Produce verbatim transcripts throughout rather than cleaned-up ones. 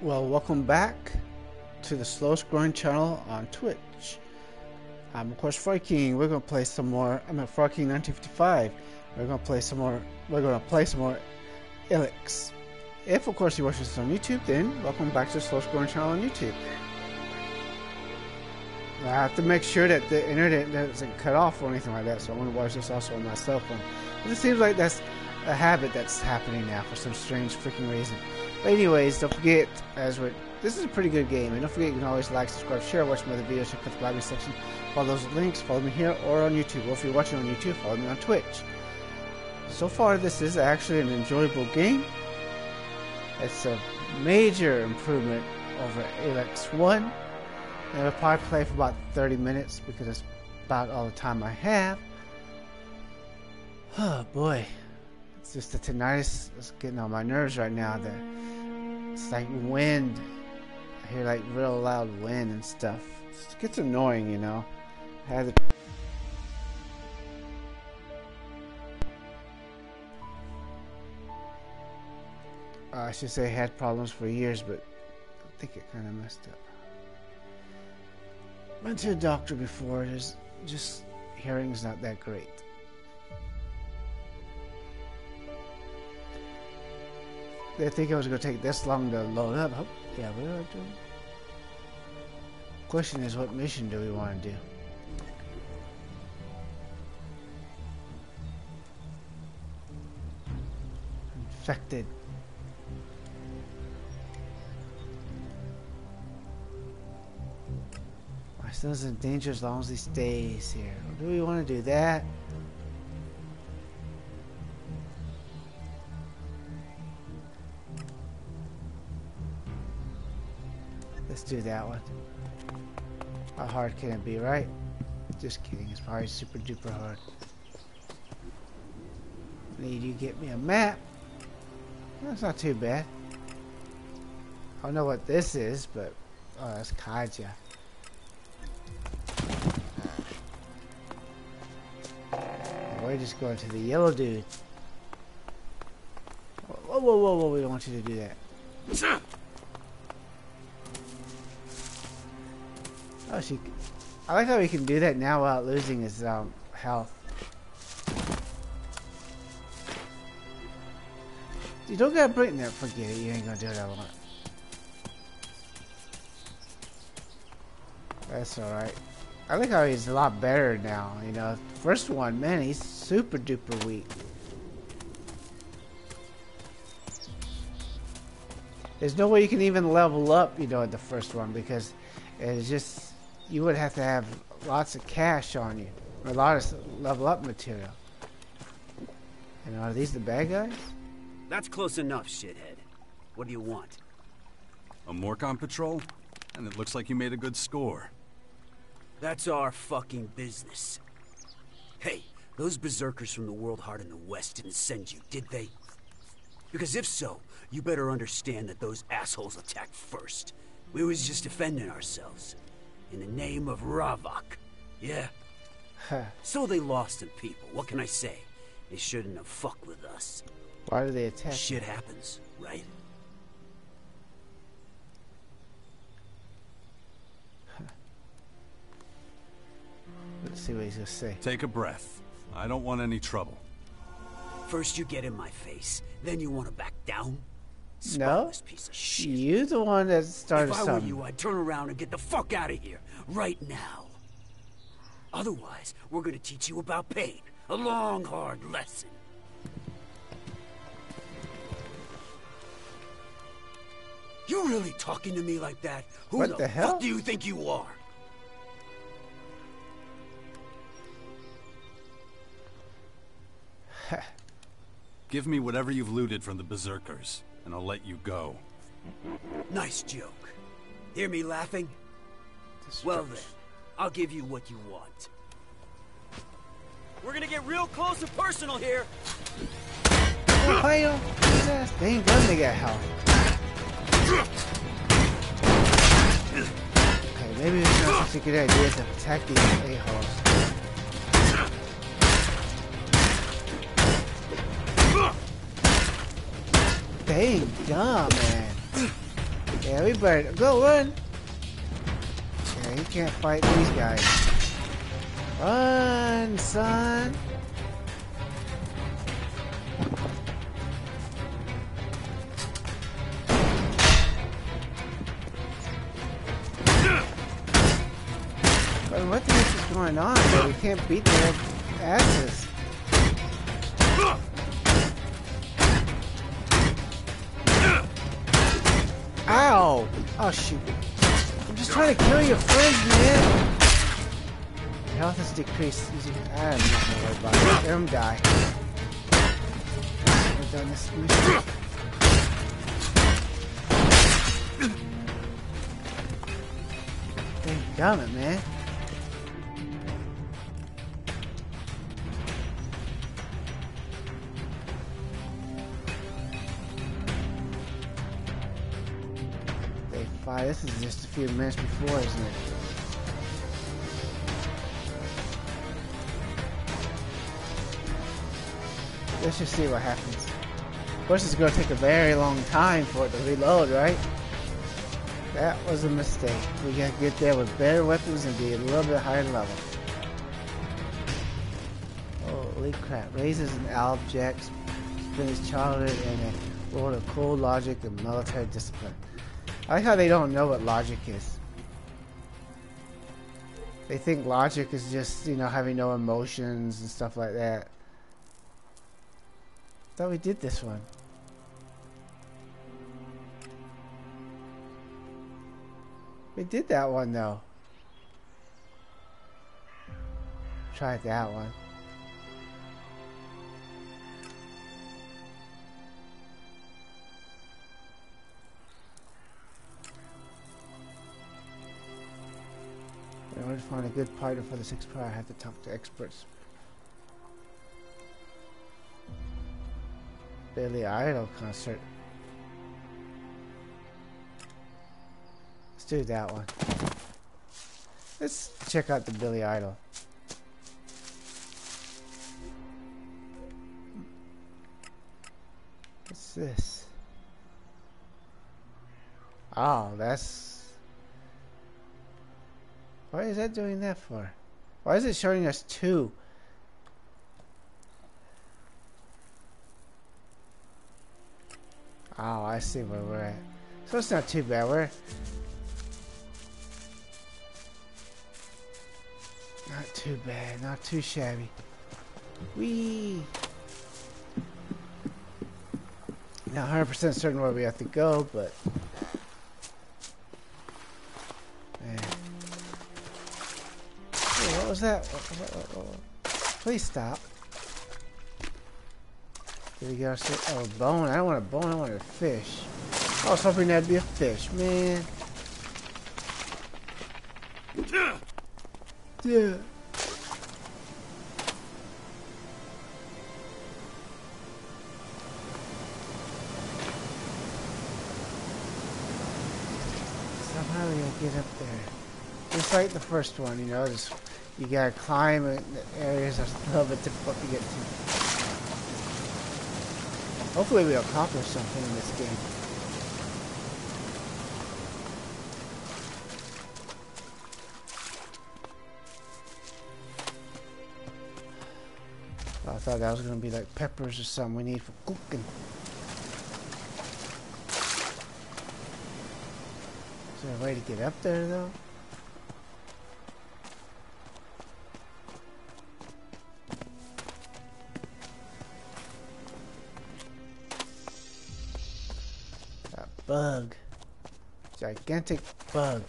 Well, welcome back to the slowest growing channel on Twitch. I'm of course Ferrari King. We're gonna play some more. I'm at Ferrari King nineteen fifty-five. We're gonna play some more. We're gonna play some more Elex. If of course you watch this on YouTube, then welcome back to the slowest growing channel on YouTube. I have to make sure that the internet doesn't cut off or anything like that, so I want to watch this also on my cell phone. But it seems like that's a habit that's happening now for some strange freaking reason. But anyways, don't forget, as we're, this is a pretty good game, and don't forget you can always like, subscribe, share, watch my other videos, check out the library section, follow those links, follow me here or on YouTube, or if you're watching on YouTube, follow me on Twitch. So far this is actually an enjoyable game. It's a major improvement over Elex one. And I'll probably play for about thirty minutes because that's about all the time I have. Oh boy. It's just the tinnitus is getting on my nerves right now. There, it's like wind. I hear like real loud wind and stuff. It gets annoying, you know. I had the uh, I should say I had problems for years, but I think it kind of messed up. Went to the doctor before. Just, just hearing's not that great. Didn't think it was gonna take this long to load up. Oh, yeah, we are doing. Question is, what mission do we want to do? Infected. My son's in danger as long as he stays here. Do we want to do that? Let's do that one. How hard can it be, right? Just kidding, it's probably super duper hard. Need you get me a map. That's not too bad. I don't know what this is, but oh, that's Kaja. We're just going to the yellow dude. Whoa, whoa, whoa, whoa, we don't want you to do that. Oh, she, I like how we can do that now without losing his um, health. You don't gotta bring that. Forget it. You ain't gonna do it. I want. That's all right. I like how he's a lot better now. You know, first one, man, he's super duper weak. There's no way you can even level up. You know, at the first one because it's just. You would have to have lots of cash on you, or a lot of level up material. And are these the bad guys? That's close enough, shithead. What do you want? A Morkon patrol? And it looks like you made a good score. That's our fucking business. Hey, those berserkers from the World Heart in the West didn't send you, did they? Because if so, you better understand that those assholes attacked first. We was just defending ourselves. In the name of Ravok. Yeah. Huh. So they lost in people. What can I say? They shouldn't have fucked with us. Why did they attack? Shit happens, right? Huh. Let's see what he's gonna say. Take a breath. I don't want any trouble. First you get in my face, then you want to back down? No, piece of shit. You the one that started something. If I were you, I'd turn around and get the fuck out of here right now. Otherwise, we're gonna teach you about pain, a long, hard lesson. You really talking to me like that? Who what the, the hell fuck do you think you are? Give me whatever you've looted from the berserkers. And I'll let you go. Nice joke. Hear me laughing? Well then, I'll give you what you want. We're gonna get real close and personal here. Ohio, Jesus, they ain't gonna get help. Okay, maybe it's not such a good idea to attack these a-holes. They dumb, man. Yeah, we better go run. Yeah, you can't fight these guys. Run, son. But what the heck is going on? We can't beat their asses. Ow! Oh shoot. I'm just trying to kill your friends, man! Your health is decreased. I'm not gonna worry about it. Let him die. I've done this mission. Dang gummit, man. Wow, this is just a few minutes before, isn't it? Let's just see what happens. Of course, it's going to take a very long time for it to reload, right? That was a mistake. We got to get there with better weapons and be a little bit higher level. Holy crap. Raises an object, spent his childhood in a world of cool logic and military discipline. I like how they don't know what logic is. They think logic is just, you know, having no emotions and stuff like that. Thought we did this one. We did that one though. Tried that one. In order to find a good partner for the sixth prior, I have to talk to experts. Billy Idol concert. Let's do that one. Let's check out the Billy Idol. What's this? Oh, that's... Why is that doing that for? Why is it showing us two? Oh, I see where we're at. So it's not too bad. We're not too bad, not too shabby. Whee! Not one hundred percent certain where we have to go, but. What was that? Oh, oh, oh, oh. Please stop. Did we get our shit? Oh, a bone. I don't want a bone. I want a fish. I was hoping that'd be a fish, man. Yeah. Somehow we gotta get up there. Just like the first one, you know, just. You gotta climb, and the areas are a little bit difficult to get to. Hopefully we accomplish something in this game. Well, I thought that was gonna be like peppers or something we need for cooking. Is there a way to get up there though? Bug. Gigantic bug.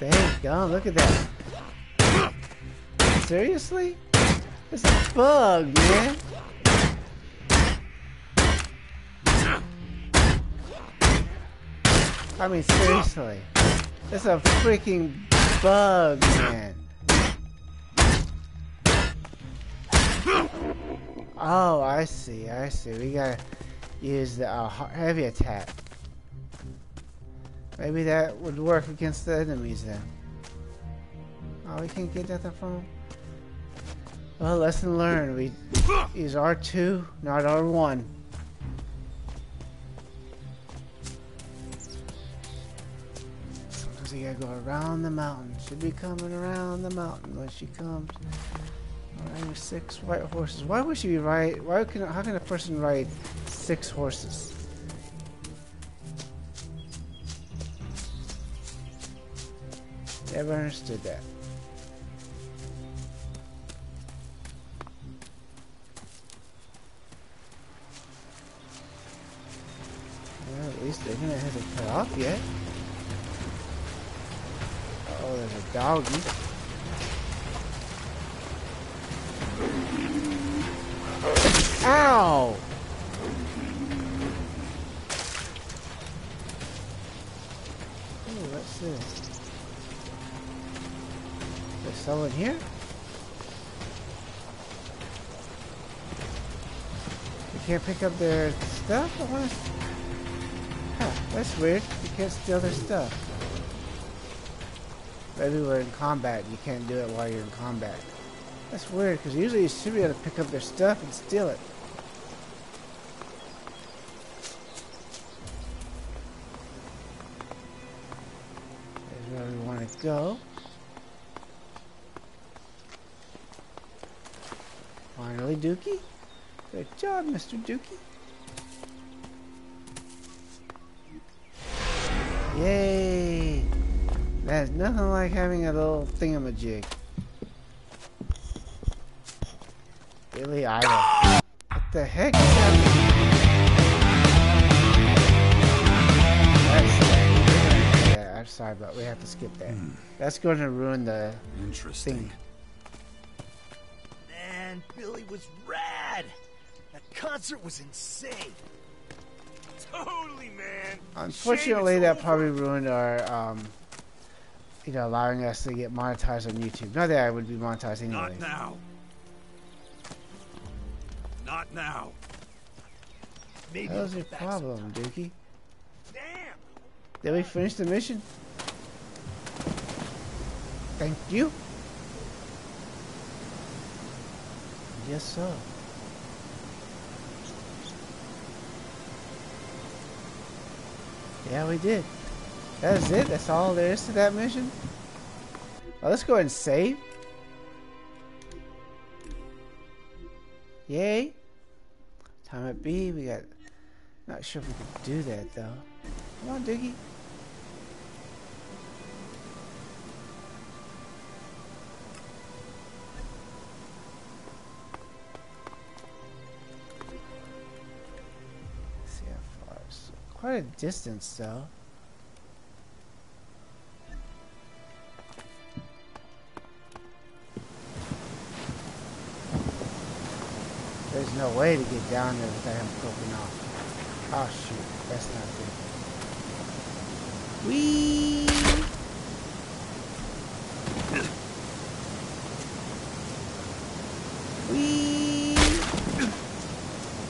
Dang, God, look at that. Seriously? It's a bug, man. I mean, seriously. It's a freaking bug, man. Oh, I see, I see. We gotta use the uh, heavy attack. Maybe that would work against the enemies then. Oh, we can't get nothing from them? Well, lesson learned. We use R two, not R one. Sometimes you gotta go around the mountain. Should be coming around the mountain when she comes. Riding six white horses. Why would she be ride? Why can? How can a person ride six horses? Never understood that. Well, at least the internet hasn't cut off yet. Oh, there's a doggy. Ow! Ooh, what's this? There's someone here? You can't pick up their stuff? I wanna... Huh, that's weird. You can't steal their stuff. Maybe we're in combat and you can't do it while you're in combat. That's weird, because usually you should be able to pick up their stuff and steal it. There's where we want to go. Finally, Dookie. Good job, Mister Dookie. Yay! That's nothing like having a little thingamajig. Billy Idol. What the heck is happening? That's, yeah, I'm sorry, but we have to skip that. Mm. That's going to ruin the Interesting. thing. Man, Billy was rad. That concert was insane. Totally, man. Unfortunately, that over. probably ruined our, um, you know, allowing us to get monetized on YouTube. Not that I would be monetized anyway. Not now. Not now. Maybe that was your problem, Dookie. Damn. Did we finish the mission? Thank you. Yes, sir. Yeah, we did. That's it. That's all there is to that mission. Well, let's go ahead and save. Yay. Time at B, we got... Not sure if we could do that, though. Come on, Dookie. Let's see how far. It's quite a distance, though. There's no way to get down there without him poking off. Oh shoot, that's not good. Whee! Whee!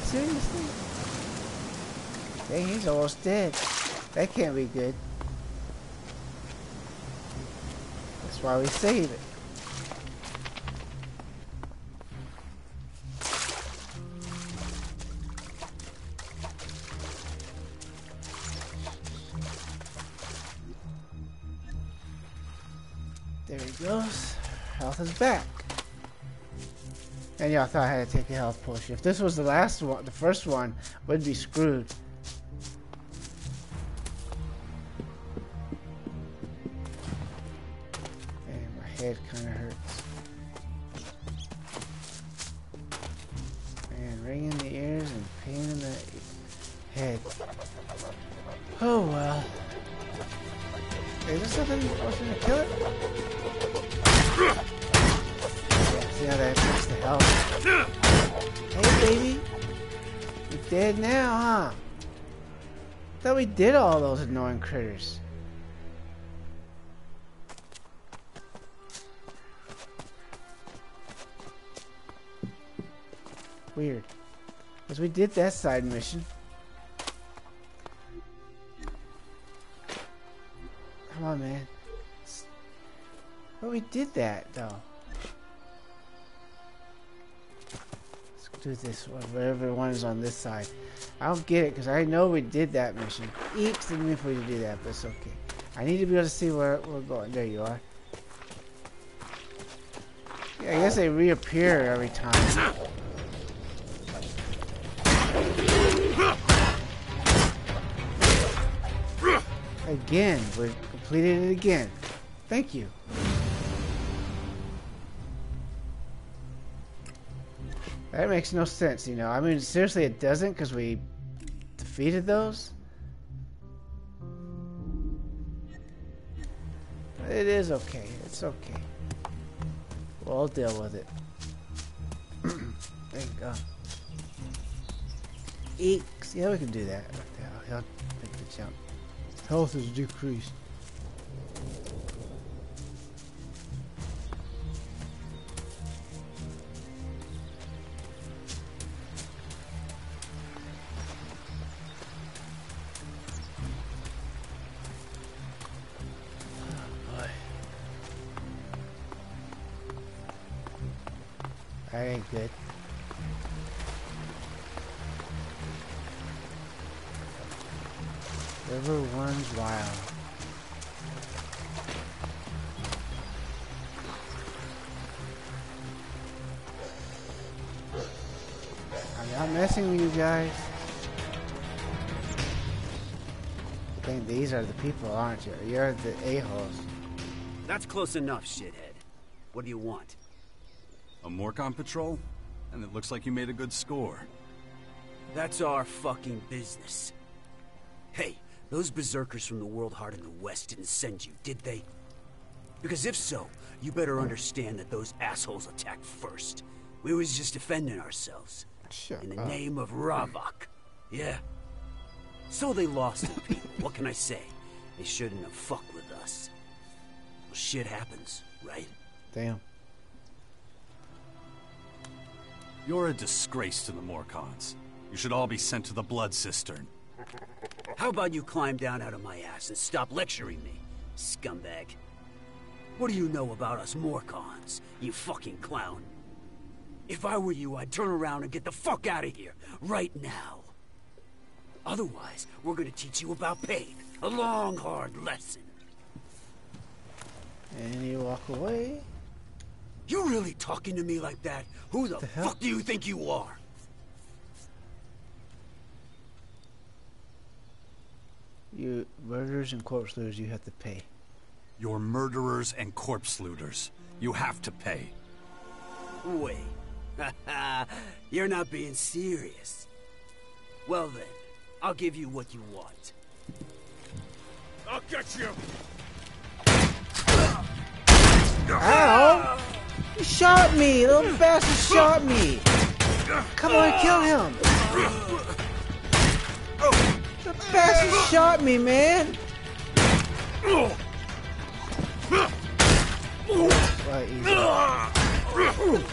Seriously? Dang, he's almost dead. That can't be good. That's why we save it. Is back, and y'all thought I had to take a health potion. If this was the last one, the first one would be screwed. And my head kind of hurts. Man, ringing the ears and pain in the head. Oh well. Is there something potion to kill it? Yeah, that takes the help. Hey, baby. You're dead now, huh? Thought we did all those annoying critters. Weird. Because we did that side mission. Come on, man. But we did that, though. do this while everyone's on this side. I don't get it, because I know we did that mission. Eeps, didn't mean for you to do that, but it's okay. I need to be able to see where we're going. There you are. Yeah, I guess they reappear every time. Again, we completed it again. Thank you. That makes no sense, you know. I mean, seriously, it doesn't, because we defeated those. But it is okay. It's okay. We'll deal with it. There you go. Eeks. Yeah, we can do that. He'll make the jump. Health is decreased. That ain't good. Everyone's wild. I'm not messing with you guys. I think these are the people, aren't you? You're the a-holes. That's close enough, shithead. What do you want? A Morkon patrol? And it looks like you made a good score. That's our fucking business. Hey, those berserkers from the world hard in the west didn't send you, did they? Because if so, you better understand that those assholes attacked first. We was just defending ourselves. Shut in the up. Name of Ravok. Yeah. So they lost the people. What can I say? They shouldn't have fucked with us. Well, shit happens, right? Damn. You're a disgrace to the Morkons. You should all be sent to the blood cistern. How about you climb down out of my ass and stop lecturing me, scumbag? What do you know about us Morkons, you fucking clown? If I were you, I'd turn around and get the fuck out of here, right now. Otherwise, we're gonna teach you about pain. A long, hard lesson. And you walk away. You really talking to me like that? Who the, the fuck do you think you are? You murderers and corpse looters, you have to pay. You're murderers and corpse looters. You have to pay. Wait. You're not being serious. Well then, I'll give you what you want. I'll get you! Ow! You shot me! Little bastard shot me! Come on, kill him! The bastard shot me, man! The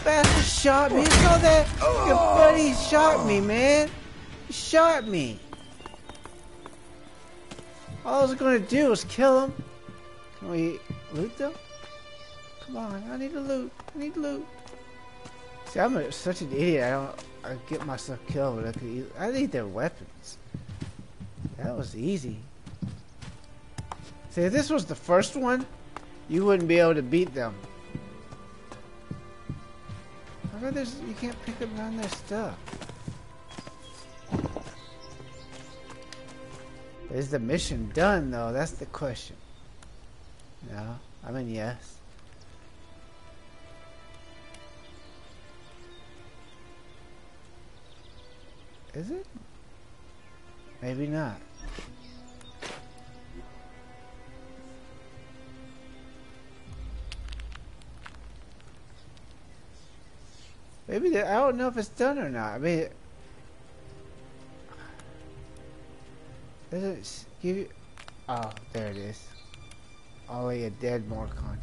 bastard shot me! You saw that? Your buddy shot me, man! He shot me! All I was gonna do was kill him. Can we loot them? Come on, I need to loot. I need to loot. See, I'm a, such an idiot. I don't. I get myself killed, but I could. Use, I need their weapons. That was easy. See, if this was the first one, you wouldn't be able to beat them. How about there's? You can't pick up none of their stuff. Is the mission done, though? That's the question. No, I mean yes. Is it? Maybe not. Maybe I don't know if it's done or not. I mean, it doesn't give you. Oh, there it is. Only a dead Morkon.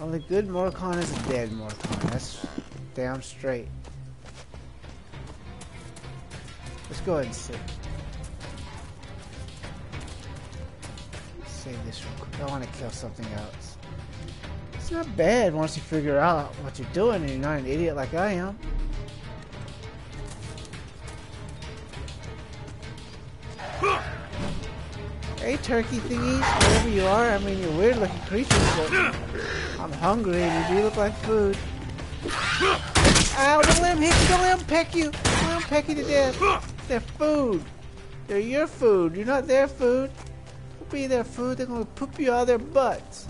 Only good Morkon is a dead Morkon. That's damn straight. Let's go ahead and save. Save this real quick. I want to kill something else. It's not bad once you figure out what you're doing and you're not an idiot like I am. Hey, turkey thingies, wherever you are. I mean, you're weird looking creatures, but I'm hungry and you do look like food. Ow, don't let him hit you, don't let him peck you. Don't let him peck you to death. They're food. They're your food. You're not their food. Don't be their food. They're going to poop you out of their butts.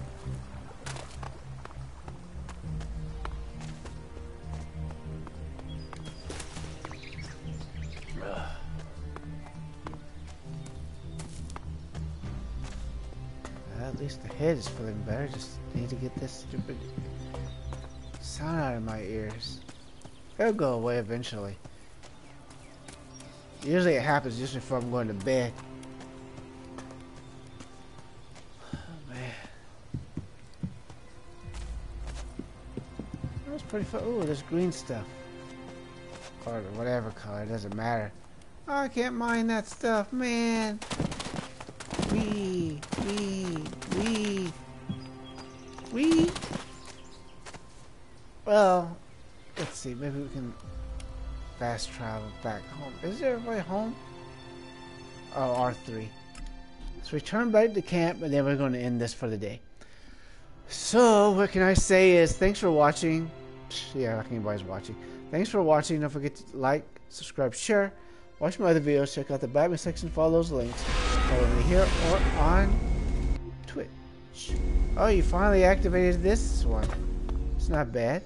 At least the head is feeling better. Just need to get this stupid sound out of my ears. It'll go away eventually. Usually it happens just before I'm going to bed. Oh, man. That was pretty fun. Ooh, there's green stuff. Or whatever color, it doesn't matter. Oh, I can't mine that stuff, man. Wee, wee, wee, wee. Well, let's see. Maybe we can fast travel back home. Is there a way home? Oh, R three. So we turn back to camp, and then we're going to end this for the day. So what can I say is thanks for watching. Yeah, like anybody's watching. Thanks for watching. Don't forget to like, subscribe, share. Watch my other videos. Check out the Batman section. Follow those links. Over here or on Twitch. Oh, you finally activated this one. It's not bad.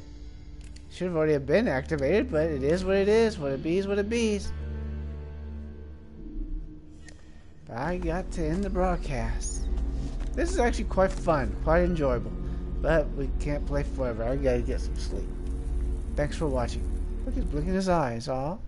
Should have already been activated, but it is what it is. What it bees, what it bees. But I got to end the broadcast. This is actually quite fun, quite enjoyable. But we can't play forever. I gotta get some sleep. Thanks for watching. Look, he's blinking his eyes. All.